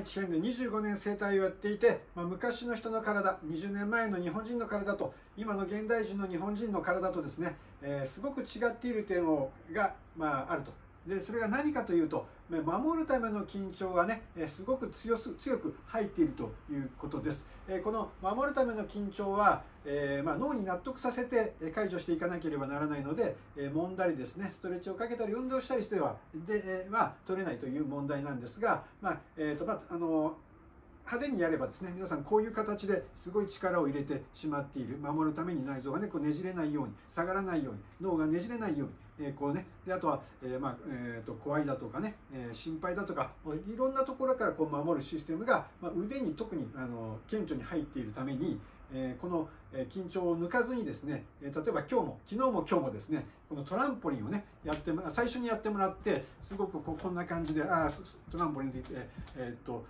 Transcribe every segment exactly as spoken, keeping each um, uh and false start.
毎日よんでにじゅうごねん整体をやっていて、まあ、昔の人の体、にじゅうねんまえの日本人の体と今の現代人の日本人の体とですね、えー、すごく違っている点をが、まあ、あると。でそれが何かというと、守るための緊張がねすごく強す強く入っているということです。この守るための緊張は、えーまあ、脳に納得させて解除していかなければならないので、揉んだりですねストレッチをかけたり運動したりしてはでは取れないという問題なんですが、まあえーとまあ、あの派手にやればですね皆さんこういう形ですごい力を入れてしまっている。守るために内臓がねこうねじれないように下がらないように脳がねじれないように。こうね、であとは、えーまあえー、と怖いだとかね、えー、心配だとかいろんなところからこう守るシステムが、まあ、腕に特にあの顕著に入っているために、えー、この緊張を抜かずにですね例えば今日も昨日も今日もですねこのトランポリンをねやっても最初にやってもらってすごくこうこんな感じであトランポリンで、えーっと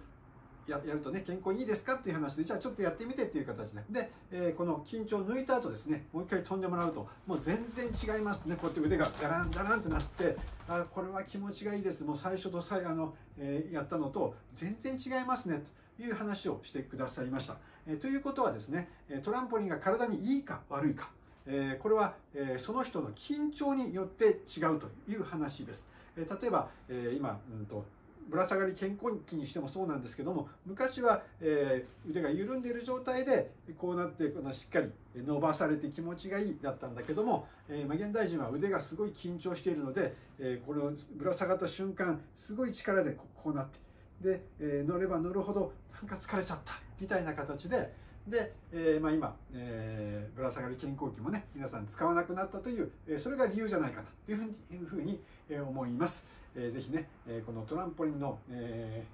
や, やるとね健康にいいですかっていう話でじゃあちょっとやってみてっていう形でで、えー、この緊張を抜いた後ですねもう一回飛んでもらうともう全然違いますね。こうやって腕がダランダランってなってあこれは気持ちがいいですもう最初と最後の、えー、やったのと全然違いますねという話をしてくださいました。えー、ということはですねトランポリンが体にいいか悪いか、えー、これは、えー、その人の緊張によって違うという話です。えー、例えば、えー、今、うんとぶら下がり健康器にしてもそうなんですけども昔は、えー、腕が緩んでいる状態でこうなってこのしっかり伸ばされて気持ちがいいだったんだけども、えー、現代人は腕がすごい緊張しているので、えー、これをぶら下がった瞬間すごい力でこ う, こうなってで、えー、乗れば乗るほどなんか疲れちゃったみたいな形で。で、えーまあ、今、えー、ぶら下がり健康器もね皆さん使わなくなったという、えー、それが理由じゃないかなというふうに、えー、思います。えー、ぜひね、えー、このトランポリンの、え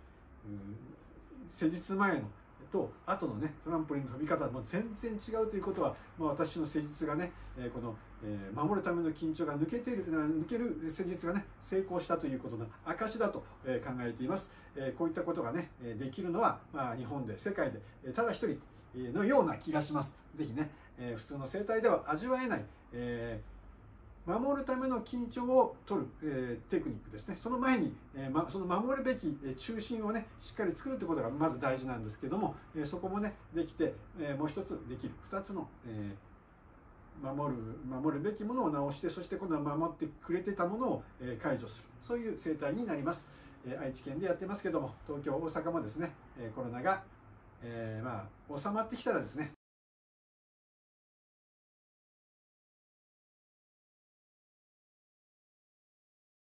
ー、施術前のと後のねトランポリンの飛び方も全然違うということは、まあ、私の施術がね、えー、この、えー、守るための緊張が抜けている抜ける施術がね成功したということの証だと、えー、考えています。えー、こういったことがねできるのは、まあ、日本で世界で、えー、ただ一人のような気がします。ぜひね、えー、普通の整体では味わえない、えー、守るための緊張を取る、えー、テクニックですね。その前に、えーま、その守るべき中心をねしっかり作るということがまず大事なんですけども、えー、そこもねできて、えー、もう一つできるふたつの、えー、守る守るべきものを直してそして今度は守ってくれてたものを解除するそういう整体になります。えー、愛知県でやってますけども東京大阪もですねコロナがえーまあ、収まってきたらですね